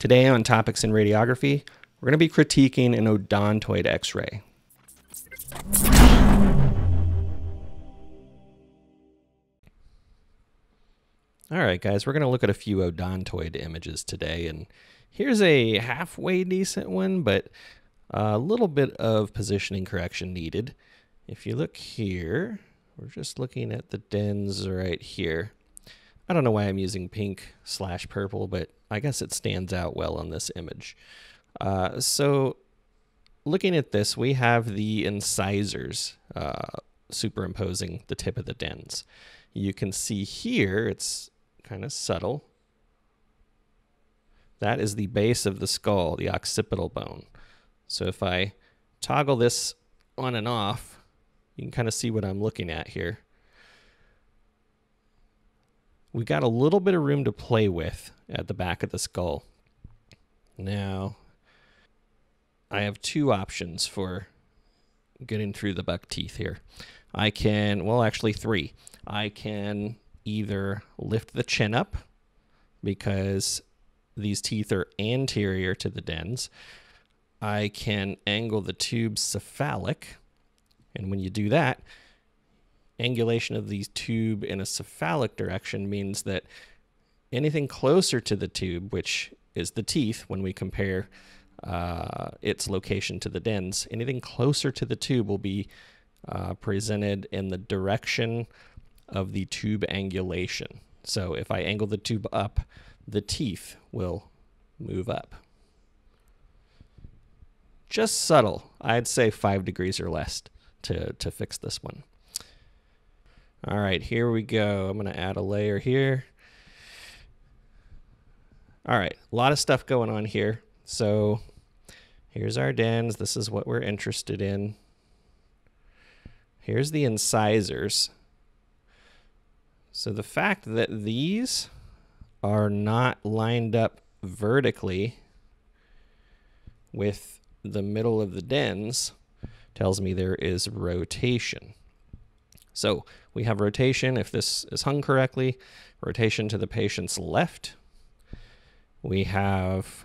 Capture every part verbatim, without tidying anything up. Today on Topics in Radiography, we're going to be critiquing an odontoid x-ray. All right, guys, we're going to look at a few odontoid images today, and here's a halfway decent one, but a little bit of positioning correction needed. If you look here, we're just looking at the dens right here. I don't know why I'm using pink slash purple, but I guess it stands out well on this image. Uh, so looking at this, we have the incisors uh, superimposing the tip of the dens. You can see here, it's kind of subtle. That is the base of the skull, the occipital bone. So if I toggle this on and off, you can kind of see what I'm looking at here. We got a little bit of room to play with at the back of the skull. Now, I have two options for getting through the buck teeth here. I can, well, actually three. I can either lift the chin up because these teeth are anterior to the dens. I can angle the tube cephalic. And when you do that, angulation of the tube in a cephalic direction means that anything closer to the tube, which is the teeth when we compare uh, its location to the dens, anything closer to the tube will be uh, presented in the direction of the tube angulation. So if I angle the tube up, the teeth will move up. Just subtle. I'd say five degrees or less to, to fix this one. All right, here we go. I'm going to add a layer here. All right, a lot of stuff going on here. So here's our dens. This is what we're interested in. Here's the incisors. So the fact that these are not lined up vertically with the middle of the dens tells me there is rotation. So we have rotation, if this is hung correctly, rotation to the patient's left. We have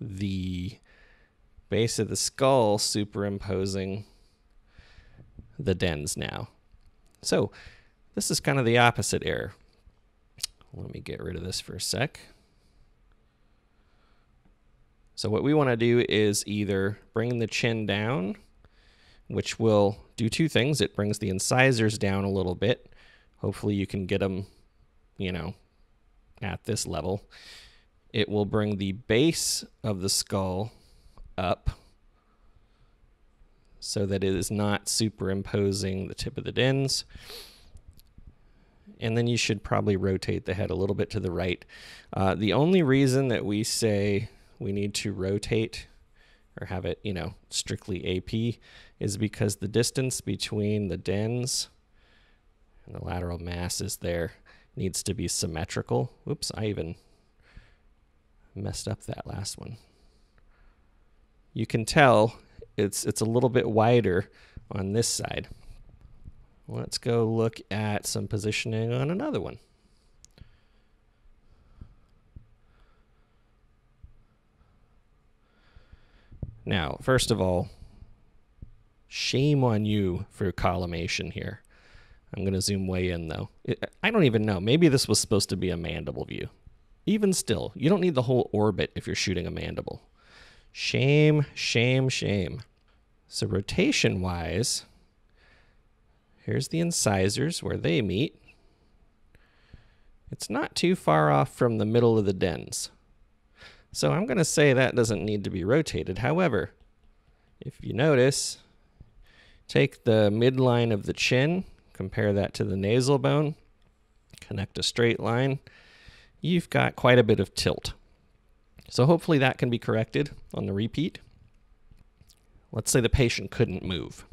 the base of the skull superimposing the dens now. So this is kind of the opposite error. Let me get rid of this for a sec. So what we want to do is either bring the chin down, which will do two things. It brings the incisors down a little bit. Hopefully you can get them, you know, at this level. It will bring the base of the skull up so that it is not superimposing the tip of the dens. And then you should probably rotate the head a little bit to the right. Uh, the only reason that we say we need to rotate or have it, you know, strictly A P is because the distance between the dens and the lateral masses there needs to be symmetrical. Oops, I even messed up that last one. You can tell it's, it's a little bit wider on this side. Let's go look at some positioning on another one. Now, first of all, shame on you for collimation here. I'm going to zoom way in, though. It, I don't even know. Maybe this was supposed to be a mandible view. Even still, you don't need the whole orbit if you're shooting a mandible. Shame, shame, shame. So rotation-wise, here's the incisors where they meet. It's not too far off from the middle of the dens. So I'm going to say that doesn't need to be rotated. However, if you notice, take the midline of the chin, compare that to the nasal bone, connect a straight line, you've got quite a bit of tilt. So hopefully that can be corrected on the repeat. Let's say the patient couldn't move.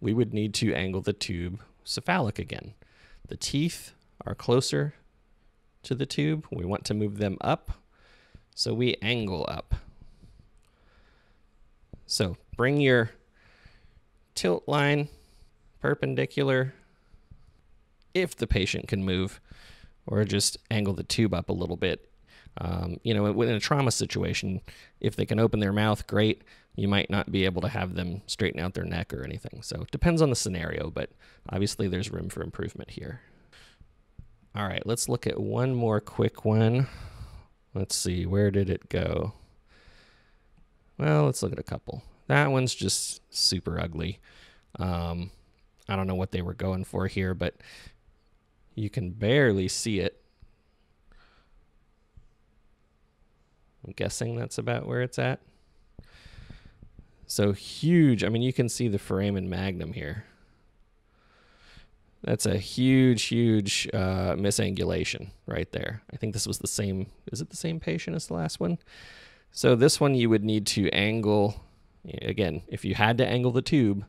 We would need to angle the tube cephalic again. The teeth are closer to the tube. We want to move them up. So we angle up. So bring your tilt line perpendicular if the patient can move, or just angle the tube up a little bit. Um, you know, within a trauma situation, if they can open their mouth, great. You might not be able to have them straighten out their neck or anything. So it depends on the scenario, but obviously there's room for improvement here. All right, let's look at one more quick one. Let's see, where did it go? Well, let's look at a couple. That one's just super ugly. Um, I don't know what they were going for here, but you can barely see it. I'm guessing that's about where it's at. So huge. I mean, you can see the foramen magnum here. That's a huge, huge uh, misangulation right there. I think this was the same. Is it the same patient as the last one? So this one you would need to angle. Again, if you had to angle the tube,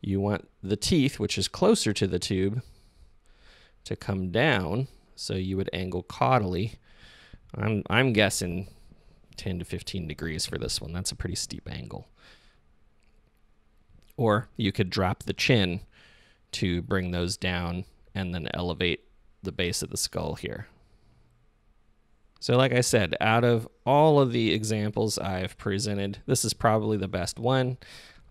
you want the teeth, which is closer to the tube, to come down. So you would angle caudally. I'm, I'm guessing ten to fifteen degrees for this one. That's a pretty steep angle. Or you could drop the chin to bring those down and then elevate the base of the skull here. So like I said, out of all of the examples I've presented, this is probably the best one.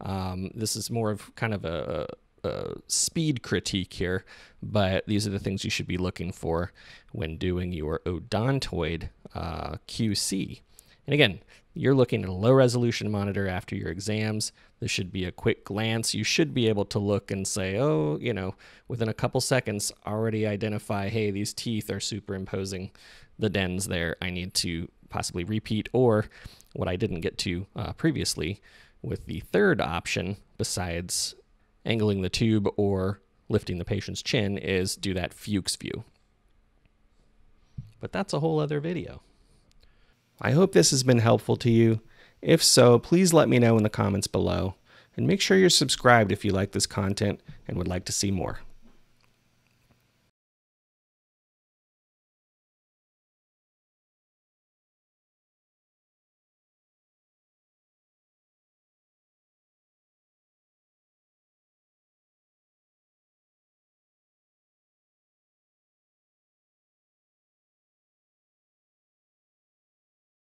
Um, this is more of kind of a, a speed critique here, but these are the things you should be looking for when doing your odontoid uh, Q C. And again, you're looking at a low resolution monitor after your exams. This should be a quick glance. You should be able to look and say, oh, you know, within a couple seconds, already identify, hey, these teeth are superimposing the dens there. I need to possibly repeat, or what I didn't get to uh, previously with the third option, besides angling the tube or lifting the patient's chin, is do that Fuchs view. But that's a whole other video. I hope this has been helpful to you. If so, please let me know in the comments below, and make sure you're subscribed if you like this content and would like to see more.